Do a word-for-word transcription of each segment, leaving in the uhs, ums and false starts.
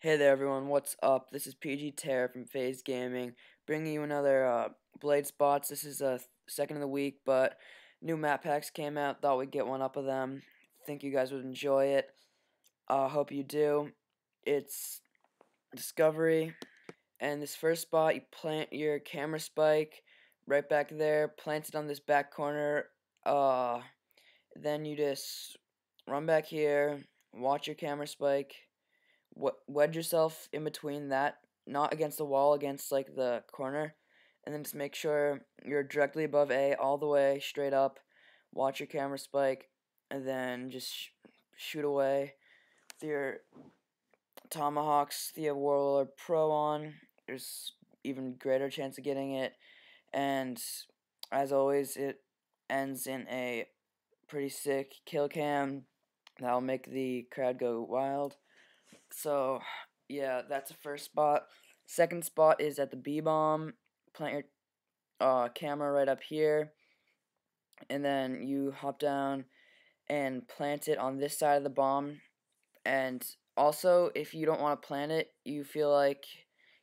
Hey there everyone, what's up? This is P G Terror from Phase Gaming, bringing you another uh, Blade Spots. This is uh, second of the week, but new map packs came out. Thought we'd get one up of them. Think you guys would enjoy it. Uh, hope you do. It's Discovery, and this first spot, you plant your camera spike right back there, plant it on this back corner, uh, then you just run back here, watch your camera spike, wedge yourself in between that, not against the wall, against like the corner, and then just make sure you're directly above A all the way straight up, watch your camera spike, and then just sh shoot away with your tomahawks. Thea Warlord Pro on, there's even greater chance of getting it, and as always it ends in a pretty sick kill cam that'll make the crowd go wild. So, yeah, that's the first spot. Second spot is at the B-bomb. Plant your uh, camera right up here. And then you hop down and plant it on this side of the bomb. And also, if you don't want to plant it, you feel like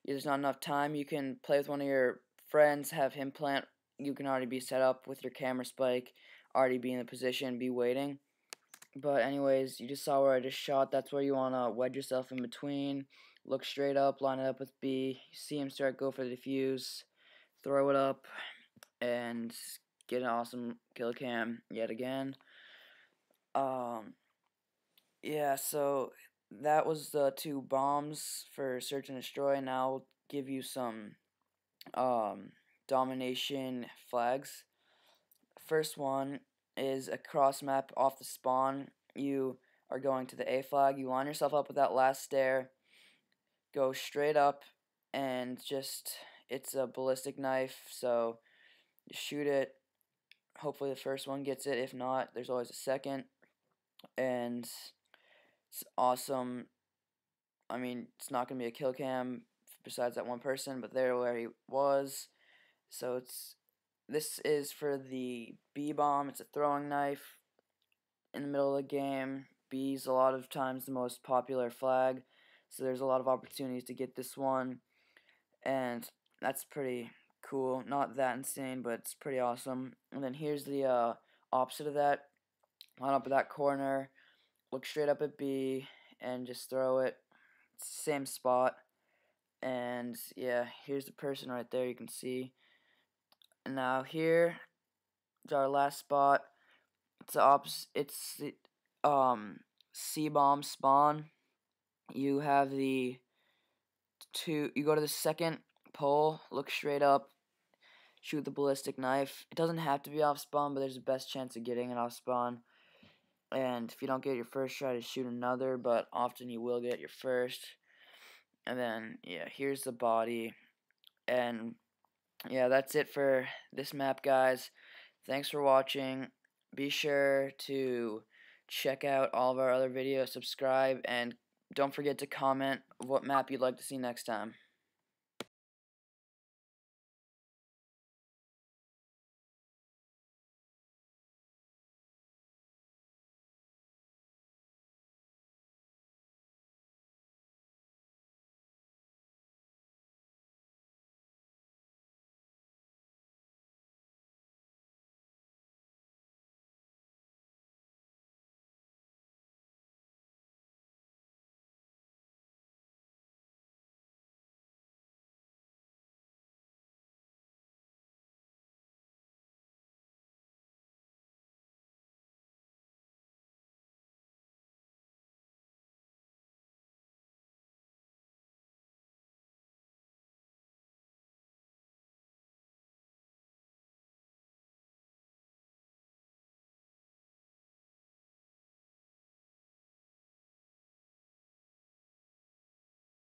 there's not enough time, you can play with one of your friends, have him plant. You can already be set up with your camera spike, already be in the position, be waiting. But anyways, you just saw where I just shot. That's where you want to wedge yourself in between. Look straight up, line it up with B. You see him start, go for the defuse. Throw it up and get an awesome kill cam yet again. Um, yeah, so that was the two bombs for Search and Destroy. Now I'll give you some um, domination flags. First one is a cross map off the spawn. You are going to the A flag. You line yourself up with that last stair, go straight up, and just, it's a ballistic knife, so you shoot it. Hopefully the first one gets it. If not, there's always a second, and it's awesome. I mean, it's not gonna be a kill cam besides that one person, but there where he was. So it's This is for the B-bomb. It's a throwing knife in the middle of the game. B's a lot of times the most popular flag, so there's a lot of opportunities to get this one, and that's pretty cool. Not that insane, but it's pretty awesome. And then here's the uh, opposite of that. Line up at that corner, look straight up at B, and just throw it. Same spot. And yeah, here's the person right there, you can see. Now here is our last spot. It's the ops. It's the um C bomb spawn. You have the two. You go to the second pole. Look straight up. Shoot the ballistic knife. It doesn't have to be off spawn, but there's the best chance of getting it off spawn. And if you don't get your first try, to shoot another. But often you will get your first. And then yeah, here's the body. And yeah, that's it for this map, guys. Thanks for watching. Be sure to check out all of our other videos, subscribe, and don't forget to comment what map you'd like to see next time.